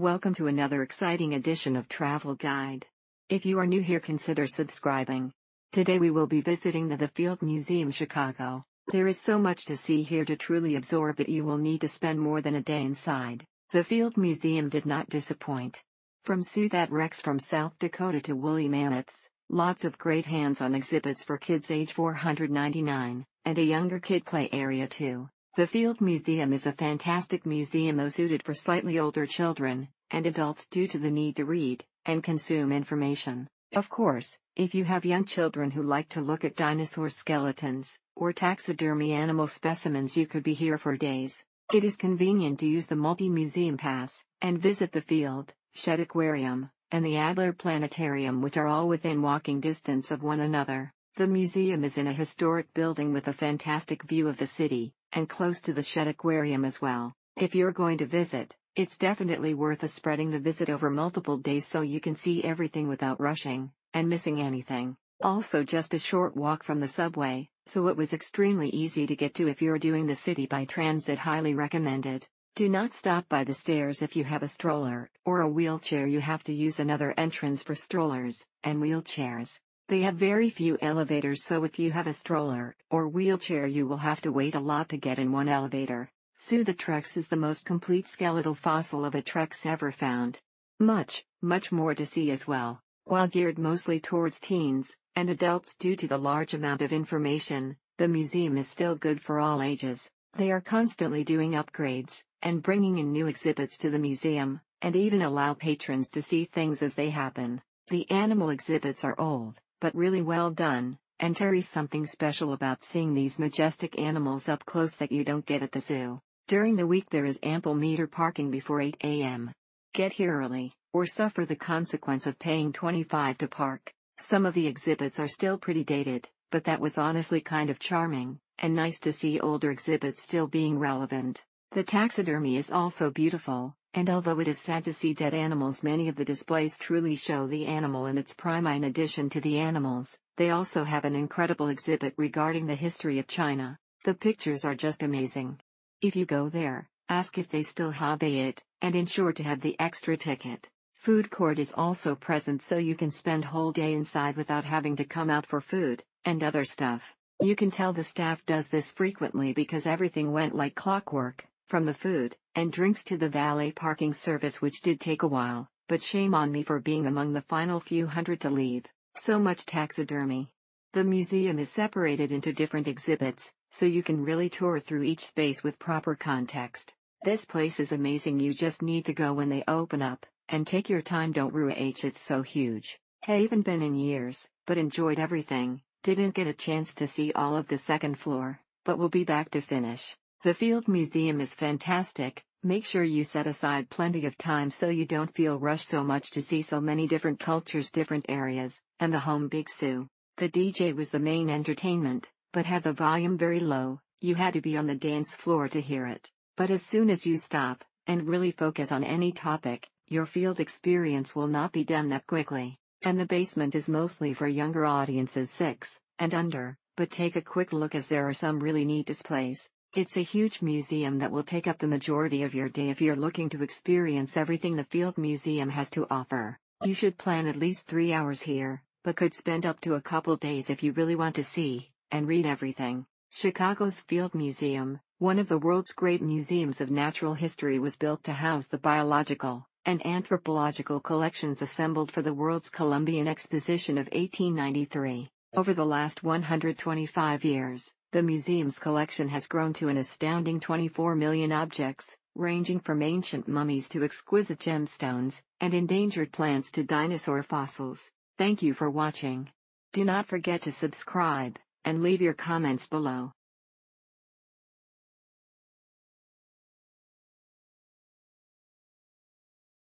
Welcome to another exciting edition of Travel Guide. If you are new here, consider subscribing. Today we will be visiting the Field Museum, Chicago. There is so much to see here. To truly absorb it, you will need to spend more than a day inside. The Field Museum did not disappoint. From Sue-That Rex from South Dakota to woolly mammoths, lots of great hands-on exhibits for kids age 499, and a younger kid play area too. The Field Museum is a fantastic museum, though suited for slightly older children and adults due to the need to read and consume information. Of course, if you have young children who like to look at dinosaur skeletons or taxidermy animal specimens, you could be here for days. It is convenient to use the multi-museum pass and visit the Field, Shedd Aquarium, and the Adler Planetarium, which are all within walking distance of one another. The museum is in a historic building with a fantastic view of the city, and close to the Shedd Aquarium as well. If you're going to visit, it's definitely worth spreading the visit over multiple days so you can see everything without rushing and missing anything. Also, just a short walk from the subway, so it was extremely easy to get to if you're doing the city by transit. Highly recommended. Do not stop by the stairs if you have a stroller or a wheelchair. You have to use another entrance for strollers and wheelchairs. They have very few elevators, so if you have a stroller or wheelchair, you will have to wait a lot to get in one elevator. Sue-That Rex is the most complete skeletal fossil of a T-Rex ever found. Much more to see as well. While geared mostly towards teens and adults due to the large amount of information, the museum is still good for all ages. They are constantly doing upgrades and bringing in new exhibits to the museum, and even allow patrons to see things as they happen. The animal exhibits are old, but really well done, and there is something special about seeing these majestic animals up close that you don't get at the zoo. During the week there is ample meter parking before 8 a.m. Get here early, or suffer the consequence of paying $25 to park. Some of the exhibits are still pretty dated, but that was honestly kind of charming, and nice to see older exhibits still being relevant. The taxidermy is also beautiful, and although it is sad to see dead animals, many of the displays truly show the animal in its prime. In addition to the animals, they also have an incredible exhibit regarding the history of China. The pictures are just amazing. If you go there, ask if they still have it, and ensure to have the extra ticket. Food court is also present, so you can spend whole day inside without having to come out for food and other stuff. You can tell the staff does this frequently because everything went like clockwork, from the food and drinks to the valet parking service, which did take a while, but shame on me for being among the final few hundred to leave. So much taxidermy. The museum is separated into different exhibits, so you can really tour through each space with proper context. This place is amazing. You just need to go when they open up, and take your time. Don't rush, it's so huge. Haven't been in years, but enjoyed everything. Didn't get a chance to see all of the second floor, but we'll be back to finish. The Field Museum is fantastic. Make sure you set aside plenty of time so you don't feel rushed. So much to see, so many different cultures, different areas, and the home Big Sue. The DJ was the main entertainment, but had the volume very low. You had to be on the dance floor to hear it. But as soon as you stop and really focus on any topic, your field experience will not be done that quickly. And the basement is mostly for younger audiences 6 and under, but take a quick look as there are some really neat displays. It's a huge museum that will take up the majority of your day. If you're looking to experience everything the Field Museum has to offer, you should plan at least 3 hours here, but could spend up to a couple days if you really want to see and read everything. Chicago's Field Museum, one of the world's great museums of natural history, was built to house the biological and anthropological collections assembled for the World's Columbian Exposition of 1893. Over the last 125 years, the museum's collection has grown to an astounding 24 million objects, ranging from ancient mummies to exquisite gemstones and endangered plants to dinosaur fossils. Thank you for watching. Do not forget to subscribe and leave your comments below.